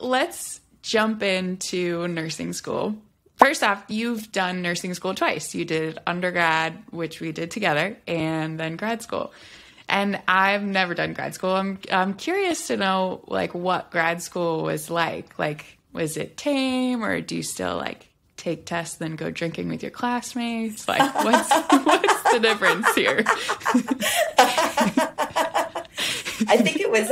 let's jump into nursing school. First off, you've done nursing school twice. You did undergrad, which we did together, and then grad school. And I've never done grad school. I'm curious to know, like, what grad school was like. Like, was it tame, or do you still, like, take tests, then go drinking with your classmates? Like, what's the difference here? I think it was,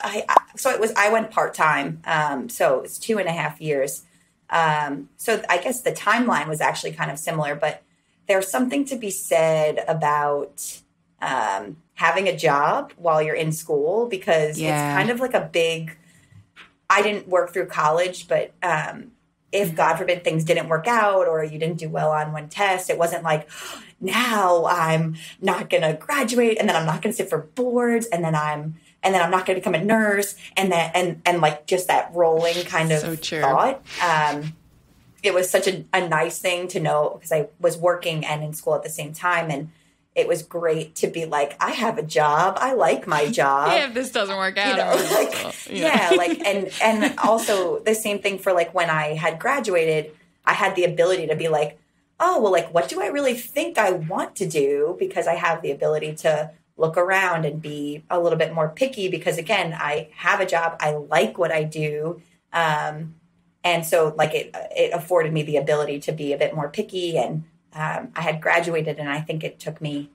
I went part-time. So it's 2.5 years. So I guess the timeline was actually kind of similar, but there's something to be said about, having a job while you're in school, because it's kind of like a big, I didn't work through college, but, if God forbid things didn't work out or you didn't do well on one test, it wasn't like, oh, now I'm not going to graduate, and then I'm not going to sit for boards, and then I'm not going to become a nurse, and then and like just that rolling kind of thought. It was such a nice thing to know, because I was working and in school at the same time, and it was great to be like, I have a job. I like my job. Yeah, if this doesn't work out, you know, and also the same thing for like when I had graduated, I had the ability to be like, oh, well, like, what do I really think I want to do? Because I have the ability to look around and be a little bit more picky, because again, I have a job. I like what I do. And so like it afforded me the ability to be a bit more picky, and I had graduated, and I think it took me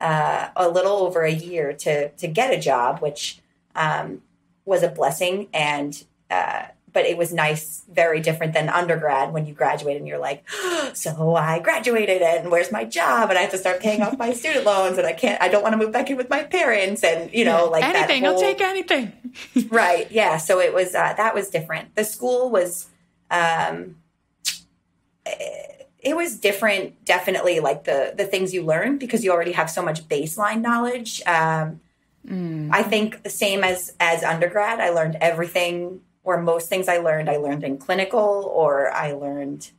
a little over a year to get a job, which was a blessing. And but it was nice, very different than undergrad, when you graduate and you're like, oh, so I graduated, and where's my job? And I have to start paying off my student loans, and I don't want to move back in with my parents, and you know, like anything, I'll take anything. Right. Yeah. So it was, that was different. The school was, it was different. Definitely like the things you learn, because you already have so much baseline knowledge. I think the same as undergrad, I learned everything, or most things I learned in clinical, or I learned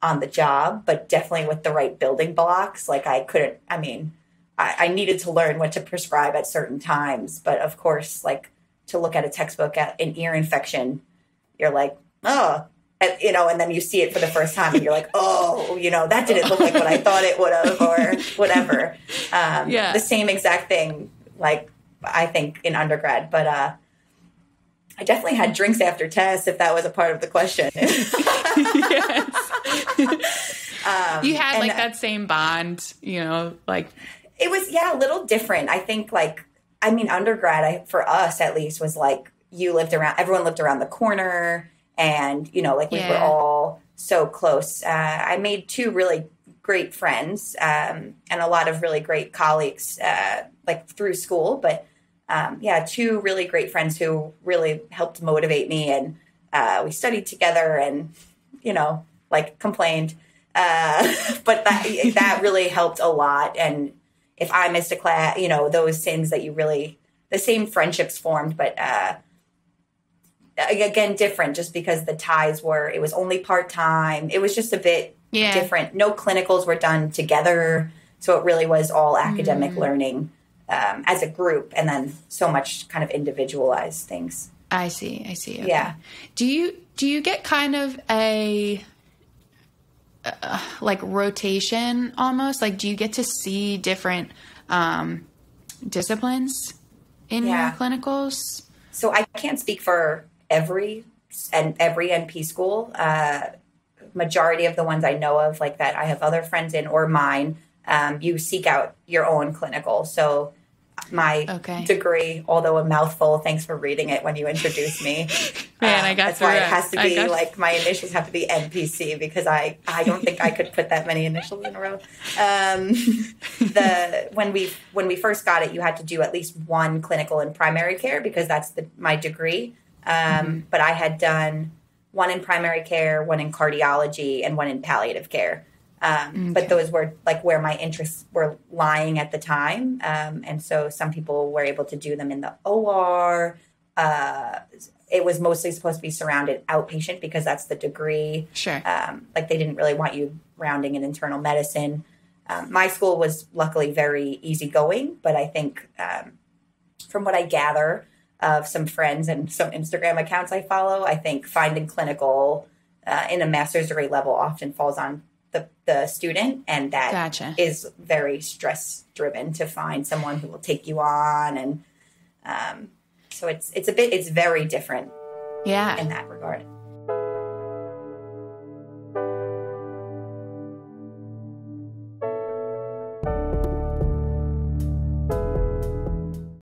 on the job, but definitely with the right building blocks. Like I needed to learn what to prescribe at certain times, but of course, like to look at a textbook at an ear infection, you're like, oh, and, you know, and then you see it for the first time and you're like, oh, you know, that didn't look like what I thought it would have, or whatever. The same exact thing, like I think in undergrad, but, I definitely had drinks after tests, if that was a part of the question. You had like that same bond, you know, like. It was, a little different. I think like, I mean, undergrad for us at least was like everyone lived around the corner, and, you know, like we were all so close. I made 2 really great friends and a lot of really great colleagues like through school, but 2 really great friends who really helped motivate me, and we studied together, and you know, like complained, but that really helped a lot. And if I missed a class, you know, those things that you really, the same friendships formed, but again, different, just because the ties were. It was only part time. It was just a bit different. No clinicals were done together, so it really was all academic learning. As a group, and then so much kind of individualized things. I see. Okay. Yeah. Do you get kind of a like rotation almost? Like, do you get to see different disciplines in your clinicals? So I can't speak for every NP school. Majority of the ones I know of, like that I have other friends in or mine. You seek out your own clinical. So my degree, although a mouthful, thanks for reading it when you introduced me. Man, I got that's why it has to be like my initials have to be NP-C, because I don't think I could put that many initials in a row. When we first got it, you had to do at least one clinical in primary care, because that's my degree. But I had done one in primary care, one in cardiology, and one in palliative care. But those were like where my interests were lying at the time. And so some people were able to do them in the OR. It was mostly supposed to be surrounded outpatient, because that's the degree. Sure. Like they didn't really want you rounding in internal medicine. My school was luckily very easygoing, but I think from what I gather, of some friends and some Instagram accounts I follow, I think finding clinical in a master's degree level often falls on the student, and that is very stress driven to find someone who will take you on, and so it's very different in that regard.